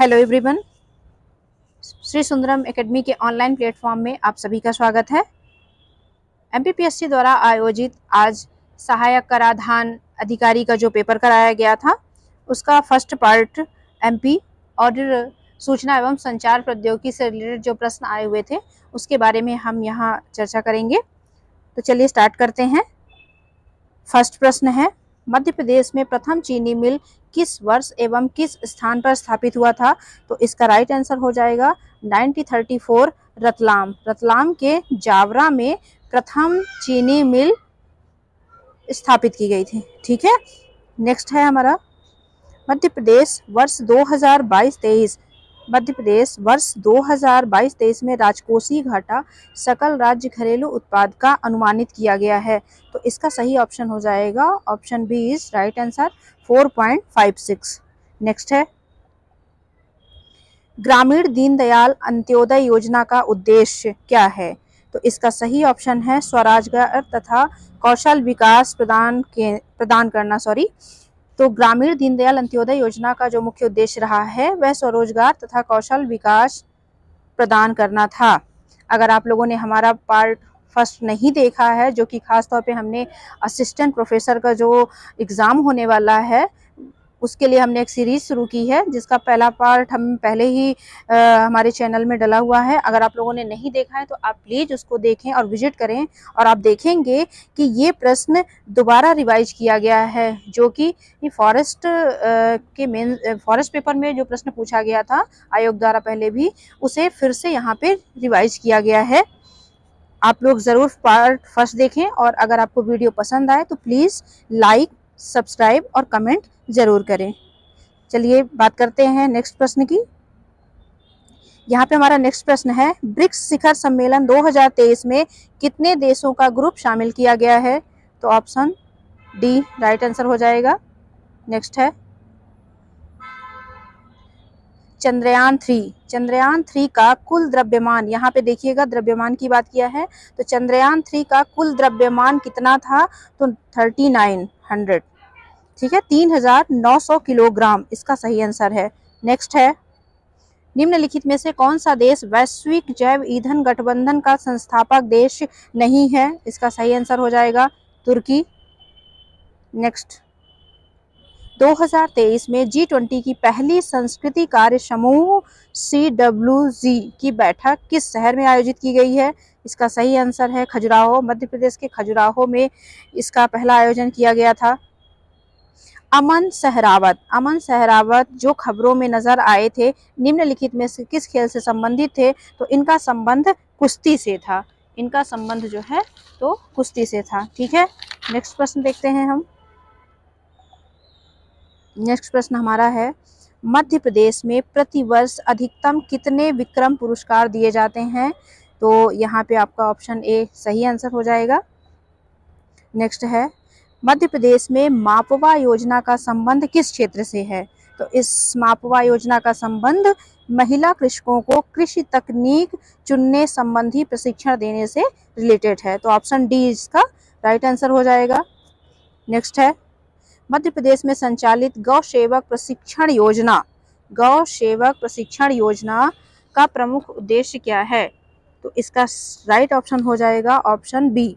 Hello everyone, Shri Sundaram academy के online platform में आप सभी का स्वागत है। एमपीपीएससी द्वारा आयोजित आज सहायक कराधान अधिकारी का जो पेपर कराया गया था उसका फर्स्ट पार्ट एमपी और सूचना एवं संचार प्रौद्योगिकी से रिलेटेड जो प्रश्न आए हुए थे उसके बारे में हम यहाँ चर्चा करेंगे। तो चलिए स्टार्ट करते हैं। फर्स्ट प्रश्न है, मध्य प्रदेश में प्रथम चीनी मिल किस वर्ष एवं किस स्थान पर स्थापित हुआ था? तो इसका राइट आंसर हो जाएगा 1934 रतलाम के जावरा में प्रथम चीनी मिल स्थापित की गई थी। ठीक है, नेक्स्ट है हमारा मध्य प्रदेश वर्ष 2022-23 में राजकोषीय घाटा सकल राज्य घरेलू उत्पाद का अनुमानित किया गया है। तो इसका सही ऑप्शन हो जाएगा option B is right answer 4.56। Next है, ग्रामीण दीनदयाल अंत्योदय योजना का उद्देश्य क्या है? तो इसका सही ऑप्शन है स्वरोजगार तथा कौशल विकास प्रदान करना। तो ग्रामीण दीनदयाल अंत्योदय योजना का जो मुख्य उद्देश्य रहा है वह स्वरोजगार तथा कौशल विकास प्रदान करना था। अगर आप लोगों ने हमारा पार्ट फर्स्ट नहीं देखा है, जो कि खास तौर पे हमने असिस्टेंट प्रोफेसर का जो एग्ज़ाम होने वाला है उसके लिए हमने एक सीरीज़ शुरू की है जिसका पहला पार्ट हम पहले ही हमारे चैनल में डला हुआ है। अगर आप लोगों ने नहीं देखा है तो आप प्लीज़ उसको देखें और विजिट करें, और आप देखेंगे कि ये प्रश्न दोबारा रिवाइज किया गया है, जो कि फॉरेस्ट के मेन फॉरेस्ट पेपर में जो प्रश्न पूछा गया था आयोग द्वारा पहले भी, उसे फिर से यहाँ पर रिवाइज किया गया है। आप लोग ज़रूर पार्ट फर्स्ट देखें, और अगर आपको वीडियो पसंद आए तो प्लीज़ लाइक, सब्सक्राइब और कमेंट जरूर करें। चलिए बात करते हैं नेक्स्ट प्रश्न की। यहाँ पे हमारा नेक्स्ट प्रश्न है, ब्रिक्स शिखर सम्मेलन 2023 में कितने देशों का ग्रुप शामिल किया गया है? तो ऑप्शन डी राइट आंसर हो जाएगा। नेक्स्ट है, चंद्रयान-3 का कुल द्रव्यमान, यहाँ पे देखिएगा द्रव्यमान की बात किया है, तो चंद्रयान-3 का कुल द्रव्यमान कितना था? तो 3900, ठीक है, 3900 किलोग्राम इसका सही आंसर है। नेक्स्ट है, निम्नलिखित में से कौन सा देश वैश्विक जैव ईंधन गठबंधन का संस्थापक देश नहीं है? इसका सही आंसर हो जाएगा तुर्की। नेक्स्ट, 2023 में G20 की पहली संस्कृति कार्य समूह CWG की बैठक किस शहर में आयोजित की गई है? इसका सही आंसर है खजुराहो। मध्य प्रदेश के खजुराहो में इसका पहला आयोजन किया गया था। अमन सहरावत जो खबरों में नजर आए थे निम्नलिखित में से किस खेल से संबंधित थे? तो इनका संबंध कुश्ती से था, ठीक है। नेक्स्ट प्रश्न देखते हैं हम। नेक्स्ट प्रश्न हमारा है, मध्य प्रदेश में प्रतिवर्ष अधिकतम कितने विक्रम पुरस्कार दिए जाते हैं? तो यहाँ पे आपका ऑप्शन ए सही आंसर हो जाएगा। नेक्स्ट है, मध्य प्रदेश में मापवा योजना का संबंध किस क्षेत्र से है? तो इस मापवा योजना का संबंध महिला कृषकों को कृषि तकनीक चुनने संबंधी प्रशिक्षण देने से रिलेटेड है। तो ऑप्शन डी इसका राइट आंसर हो जाएगा। नेक्स्ट है, मध्य प्रदेश में संचालित गौ सेवक प्रशिक्षण योजना का प्रमुख उद्देश्य क्या है? तो इसका राइट ऑप्शन हो जाएगा ऑप्शन बी,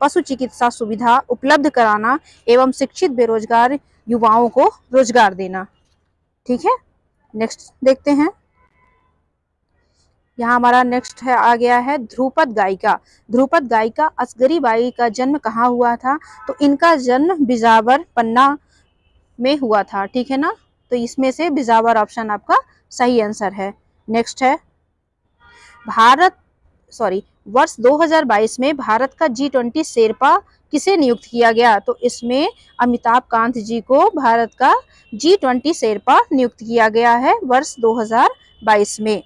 पशु चिकित्सा सुविधा उपलब्ध कराना एवं शिक्षित बेरोजगार युवाओं को रोजगार देना। ठीक है, नेक्स्ट देखते हैं। यहाँ हमारा नेक्स्ट है आ गया है, ध्रुपद गायिका असगरीबाई का जन्म कहाँ हुआ था? तो इनका जन्म बिजावर पन्ना में हुआ था, ठीक है ना, तो इसमें से बिजावर ऑप्शन आपका सही आंसर है। नेक्स्ट है, वर्ष 2022 में भारत का G20 शेरपा किसे नियुक्त किया गया? तो इसमें अमिताभ कांत जी को भारत का G20 शेरपा नियुक्त किया गया है वर्ष 2022 में।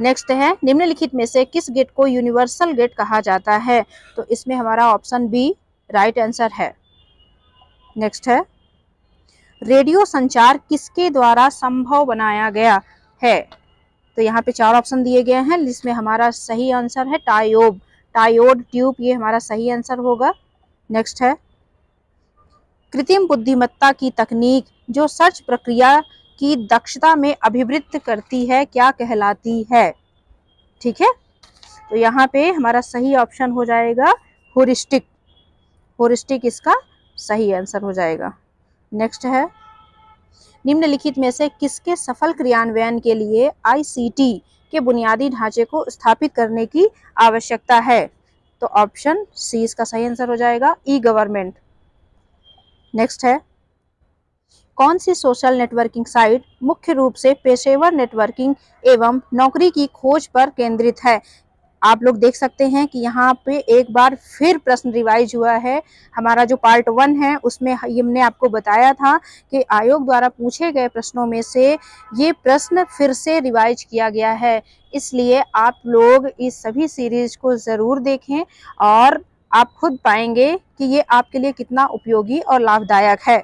नेक्स्ट है, निम्नलिखित में से किस गेट को यूनिवर्सल गेट कहा जाता है? तो इसमें हमारा ऑप्शन बी राइट आंसर है। नेक्स्ट है, रेडियो संचार किसके द्वारा संभव बनाया गया है? तो यहाँ पे चार ऑप्शन दिए गए हैं जिसमें हमारा सही आंसर है टायोड ट्यूब, ये हमारा सही आंसर होगा। नेक्स्ट है, कृत्रिम बुद्धिमत्ता की तकनीक जो सर्च प्रक्रिया की दक्षता में अभिवृत्त करती है क्या कहलाती है। ठीक है, तो यहाँ पे हमारा सही ऑप्शन हो जाएगा ह्यूरिस्टिक। ह्यूरिस्टिक इसका सही आंसर हो जाएगा। नेक्स्ट है, निम्नलिखित में से किसके सफल क्रियान्वयन के लिए आईसीटी के बुनियादी ढांचे को स्थापित करने की आवश्यकता है। तो ऑप्शन सी इसका सही आंसर हो जाएगा, ई गवर्नमेंट। नेक्स्ट है, कौन सी सोशल नेटवर्किंग साइट मुख्य रूप से पेशेवर नेटवर्किंग एवं नौकरी की खोज पर केंद्रित है। आप लोग देख सकते हैं कि यहाँ पे एक बार फिर प्रश्न रिवाइज हुआ है। हमारा जो पार्ट 1 है उसमें हमने आपको बताया था कि आयोग द्वारा पूछे गए प्रश्नों में से ये प्रश्न फिर से रिवाइज किया गया है, इसलिए आप लोग इस सभी सीरीज को ज़रूर देखें और आप खुद पाएंगे कि ये आपके लिए कितना उपयोगी और लाभदायक है।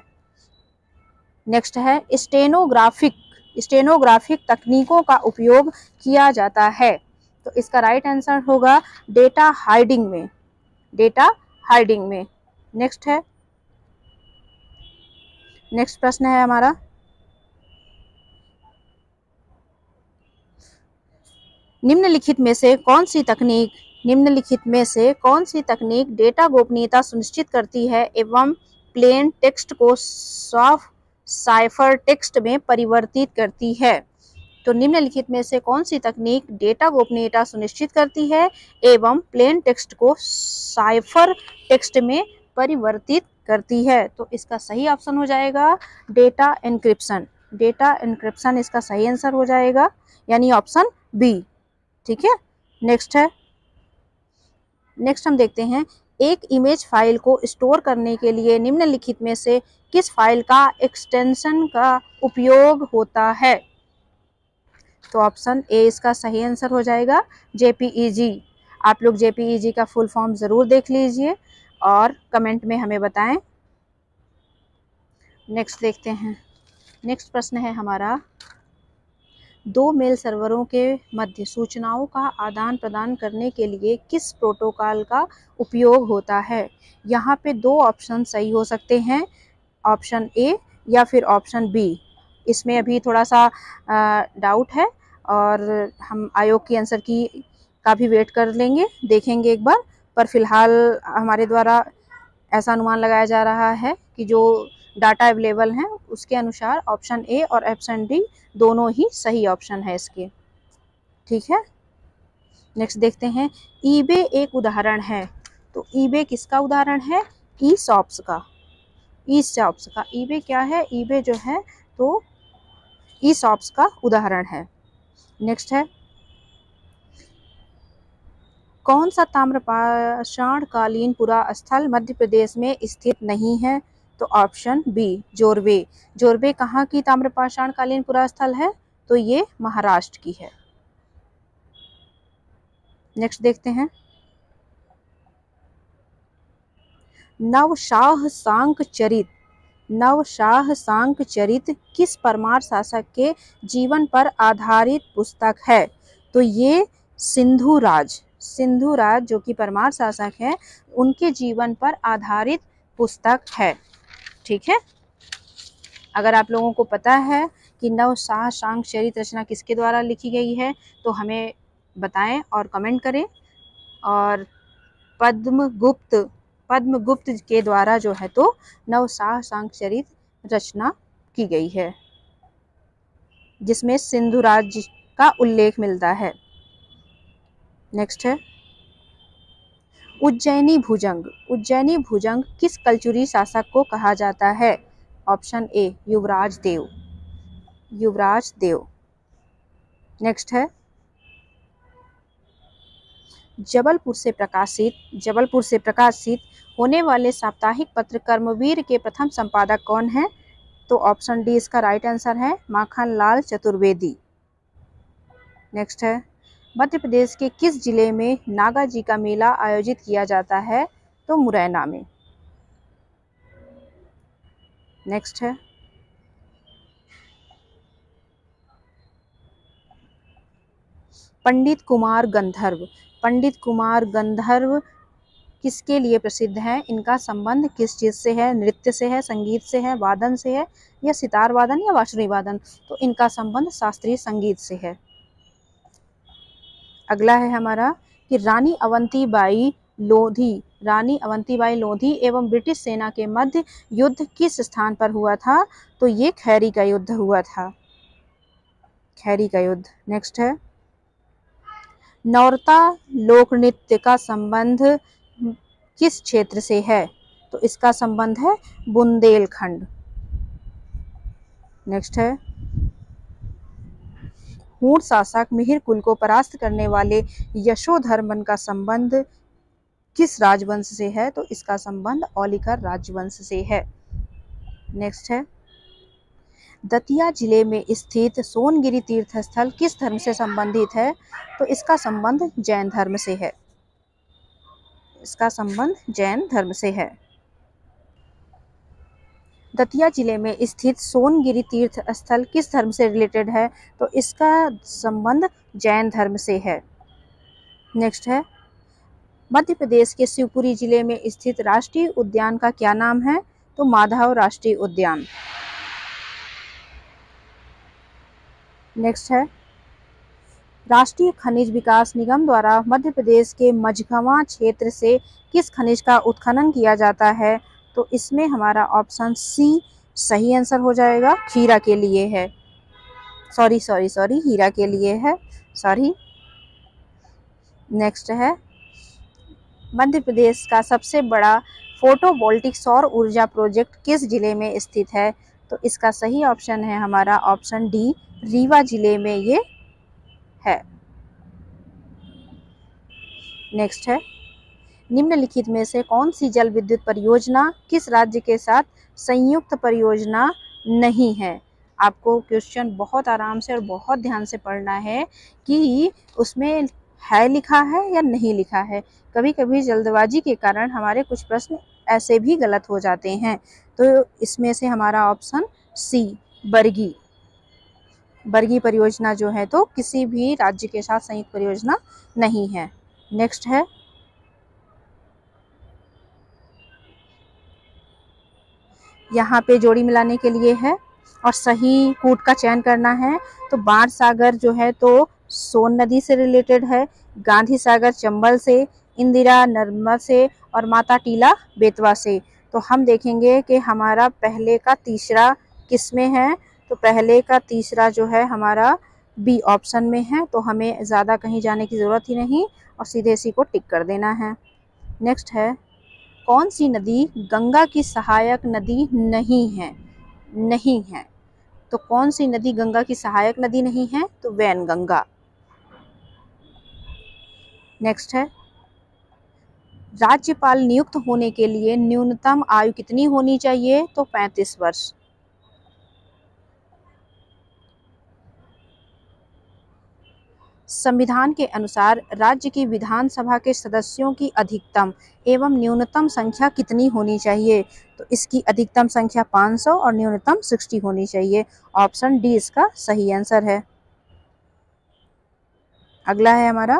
नेक्स्ट है, स्टेनोग्राफिक तकनीकों का उपयोग किया जाता है। तो इसका राइट आंसर होगा डेटा हाइडिंग में, डेटा हाइडिंग में। नेक्स्ट है, नेक्स्ट प्रश्न है हमारा, निम्नलिखित में से कौन सी तकनीक डेटा गोपनीयता सुनिश्चित करती है एवं प्लेन टेक्स्ट को सॉफ्ट साइफर टेक्स्ट में परिवर्तित करती है। तो निम्नलिखित में से कौन सी तकनीक डेटा गोपनीयता सुनिश्चित करती है एवं प्लेन टेक्स्ट को साइफर टेक्स्ट में परिवर्तित करती है। तो इसका सही ऑप्शन हो जाएगा डेटा एन्क्रिप्शन। डेटा एन्क्रिप्शन इसका सही आंसर हो जाएगा, यानी ऑप्शन बी। ठीक है, नेक्स्ट है, नेक्स्ट हम देखते हैं, एक इमेज फाइल को स्टोर करने के लिए निम्नलिखित में से किस फाइल का एक्सटेंशन का उपयोग होता है। तो ऑप्शन ए इसका सही आंसर हो जाएगा, जेपीईजी। आप लोग जेपीईजी का फुल फॉर्म ज़रूर देख लीजिए और कमेंट में हमें बताएं। नेक्स्ट देखते हैं, नेक्स्ट प्रश्न है हमारा, दो मेल सर्वरों के मध्य सूचनाओं का आदान प्रदान करने के लिए किस प्रोटोकॉल का उपयोग होता है। यहाँ पे दो ऑप्शन सही हो सकते हैं, ऑप्शन ए या फिर ऑप्शन बी। इसमें अभी थोड़ा सा डाउट है और हम आयोग की आंसर की का भी वेट कर लेंगे, देखेंगे एक बार, पर फिलहाल हमारे द्वारा ऐसा अनुमान लगाया जा रहा है कि जो डाटा अवेलेबल हैं उसके अनुसार ऑप्शन ए और ऑप्शन डी दोनों ही सही ऑप्शन है इसके। ठीक है, नेक्स्ट देखते हैं, ईबे एक उदाहरण है। तो ईबे किसका उदाहरण है, ई शॉप्स का। ई शॉप्स का ईबे क्या है, ईबे जो है तो ई शॉप्स का उदाहरण है। नेक्स्ट है, कौन सा ताम्रपाषाणकालीन पुरास्थल मध्य प्रदेश में स्थित नहीं है। तो ऑप्शन बी, जोरवे। जोरवे कहाँ की ताम्रपाषाणकालीन पुरास्थल है, तो ये महाराष्ट्र की है। नेक्स्ट देखते हैं, नवशाहसांक चरित किस परमार शासक के जीवन पर आधारित पुस्तक है। तो ये सिंधु राज जो कि परमार शासक हैं उनके जीवन पर आधारित पुस्तक है। ठीक है, अगर आप लोगों को पता है कि नवशाहसांक चरित रचना किसके द्वारा लिखी गई है तो हमें बताएं और कमेंट करें। और पद्मगुप्त के द्वारा जो है तो नवशाहसांक चरित रचना की गई है जिसमें सिंधु राज का उल्लेख मिलता है। नेक्स्ट है, उज्जैनी भुजंग किस कल्चुरी शासक को कहा जाता है। Option A, Yuvraj Dev. Next है, जबलपुर से प्रकाशित होने वाले साप्ताहिक पत्र कर्मवीर के प्रथम संपादक कौन हैं। तो ऑप्शन डी इसका राइट आंसर है, माखन लाल चतुर्वेदी। नेक्स्ट है, मध्य प्रदेश के किस जिले में नागा जी का मेला आयोजित किया जाता है। तो मुरैना में। नेक्स्ट है, पंडित कुमार गंधर्व किसके लिए प्रसिद्ध हैं, इनका संबंध किस चीज़ से है, नृत्य से है, संगीत से है, वादन से है या सितार वादन या वाशरी वादन, तो इनका संबंध शास्त्रीय संगीत से है। अगला है हमारा कि रानी अवंतीबाई लोधी, रानी अवंतीबाई लोधी एवं ब्रिटिश सेना के मध्य युद्ध किस स्थान पर हुआ था, तो ये खैरी का युद्ध हुआ था, खैरी का युद्ध। नेक्स्ट है नौरता लोक नृत्य का संबंध किस क्षेत्र से है, तो इसका संबंध है बुंदेलखंड। नेक्स्ट है हूण शासक मिहिर कुल को परास्त करने वाले यशोधर्मन का संबंध किस राजवंश से है, तो इसका संबंध औलिकर राजवंश से है। नेक्स्ट है दतिया जिले में स्थित सोनगिरी तीर्थ स्थल किस धर्म से संबंधित है, तो इसका संबंध जैन धर्म से है, इसका संबंध जैन धर्म से है। दतिया जिले में स्थित सोनगिरी तीर्थ स्थल किस धर्म से रिलेटेड है, तो इसका संबंध जैन धर्म से है। नेक्स्ट है मध्य प्रदेश के शिवपुरी जिले में स्थित राष्ट्रीय उद्यान का क्या नाम है, तो माधव राष्ट्रीय उद्यान। नेक्स्ट है राष्ट्रीय खनिज विकास निगम द्वारा मध्य प्रदेश के मझगवां क्षेत्र से किस खनिज का उत्खनन किया जाता है, तो इसमें हमारा ऑप्शन सी सही आंसर हो जाएगा, खीरा के लिए है, हीरा के लिए है, सॉरी। नेक्स्ट है मध्य प्रदेश का सबसे बड़ा फोटोवोल्टिक सौर ऊर्जा प्रोजेक्ट किस जिले में स्थित है, तो इसका सही ऑप्शन है हमारा ऑप्शन डी, रीवा जिले में ये है। नेक्स्ट है निम्नलिखित में से कौन सी जल विद्युत परियोजना किस राज्य के साथ संयुक्त परियोजना नहीं है, आपको क्वेश्चन बहुत आराम से और बहुत ध्यान से पढ़ना है कि उसमें है लिखा है या नहीं लिखा है। कभी कभी जल्दबाजी के कारण हमारे कुछ प्रश्न ऐसे भी गलत हो जाते हैं, तो इसमें से हमारा ऑप्शन सी बरगी, बरगी परियोजना जो है तो किसी भी राज्य के साथ संयुक्त परियोजना नहीं है। नेक्स्ट है यहाँ पे जोड़ी मिलाने के लिए है और सही कूट का चयन करना है, तो बाण सागर जो है तो सोन नदी से रिलेटेड है, गांधी सागर चंबल से, इंदिरा नर्मदा से और माता टीला बेतवा से। तो हम देखेंगे कि हमारा पहले का तीसरा किस में है, तो पहले का तीसरा जो है हमारा बी ऑप्शन में है, तो हमें ज़्यादा कहीं जाने की ज़रूरत ही नहीं और सीधे इसी को टिक कर देना है। नेक्स्ट है कौन सी नदी गंगा की सहायक नदी नहीं है, तो कौन सी नदी गंगा की सहायक नदी नहीं है, तो वैनगंगा। नेक्स्ट है राज्यपाल नियुक्त होने के लिए न्यूनतम आयु कितनी होनी चाहिए, तो 35 वर्ष। संविधान के अनुसार राज्य की विधानसभा के सदस्यों की अधिकतम एवं न्यूनतम संख्या कितनी होनी चाहिए, तो इसकी अधिकतम संख्या 500 और न्यूनतम 60 होनी चाहिए। ऑप्शन डी इसका सही आंसर है। अगला है हमारा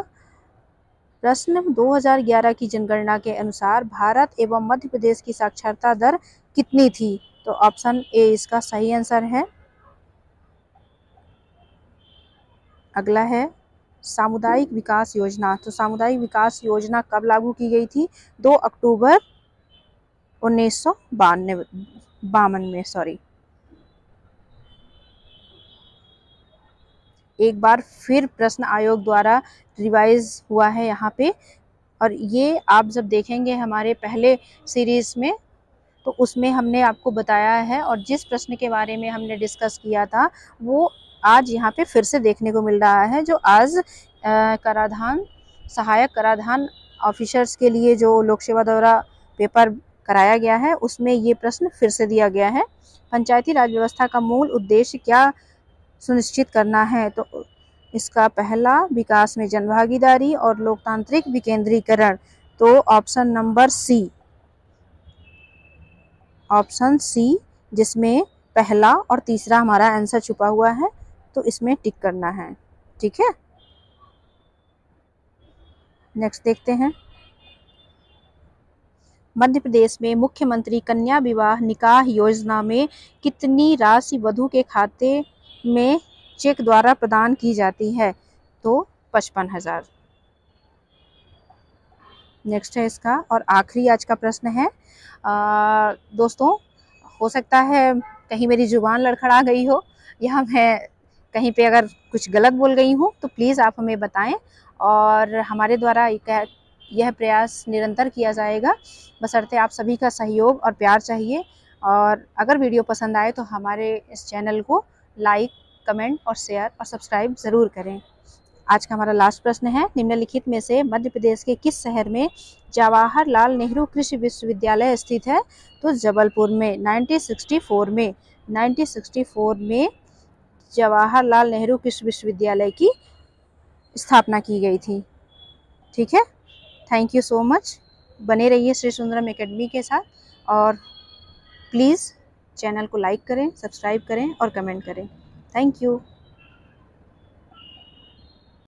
प्रश्न 2011 की जनगणना के अनुसार भारत एवं मध्य प्रदेश की साक्षरता दर कितनी थी, तो ऑप्शन ए इसका सही आंसर है। अगला है सामुदायिक विकास योजना, तो सामुदायिक विकास योजना कब लागू की गई थी, 2 अक्टूबर 1952 में, सॉरी। एक बार फिर प्रश्न आयोग द्वारा रिवाइज हुआ है यहाँ पे, और ये आप जब देखेंगे हमारे पहले सीरीज में तो उसमें हमने आपको बताया है, और जिस प्रश्न के बारे में हमने डिस्कस किया था वो आज यहाँ पे फिर से देखने को मिल रहा है, जो आज कराधान सहायक कराधान ऑफिसर्स के लिए जो लोक सेवा द्वारा पेपर कराया गया है उसमें ये प्रश्न फिर से दिया गया है। पंचायती राज व्यवस्था का मूल उद्देश्य क्या सुनिश्चित करना है, तो इसका पहला विकास में जनभागीदारी और लोकतांत्रिक विकेंद्रीकरण, तो option number C, option C जिसमें पहला और तीसरा हमारा आंसर छुपा हुआ है, तो इसमें टिक करना है, ठीक है। नेक्स्ट देखते हैं मध्य प्रदेश में मुख्यमंत्री कन्या विवाह निकाह योजना में कितनी राशि वधू के खाते में चेक द्वारा प्रदान की जाती है? तो 55,000। नेक्स्ट है इसका और आखिरी आज का प्रश्न है। दोस्तों, हो सकता है कहीं मेरी जुबान लड़खड़ा गई हो या मैं कहीं पे अगर कुछ गलत बोल गई हूँ तो प्लीज़ आप हमें बताएं, और हमारे द्वारा यह प्रयास निरंतर किया जाएगा, बशर्ते आप सभी का सहयोग और प्यार चाहिए। और अगर वीडियो पसंद आए तो हमारे इस चैनल को लाइक, कमेंट और शेयर और सब्सक्राइब ज़रूर करें। आज का हमारा लास्ट प्रश्न है, निम्नलिखित में से मध्य प्रदेश के किस शहर में जवाहरलाल नेहरू कृषि विश्वविद्यालय स्थित है? तो जबलपुर में 1964 में जवाहरलाल नेहरू कृषि विश्वविद्यालय की स्थापना की गई थी। ठीक है, थैंक यू सो मच। बने रहिए श्री सुंदरम एकेडमी के साथ और प्लीज़ चैनल को लाइक करें, सब्सक्राइब करें और कमेंट करें। Thank you.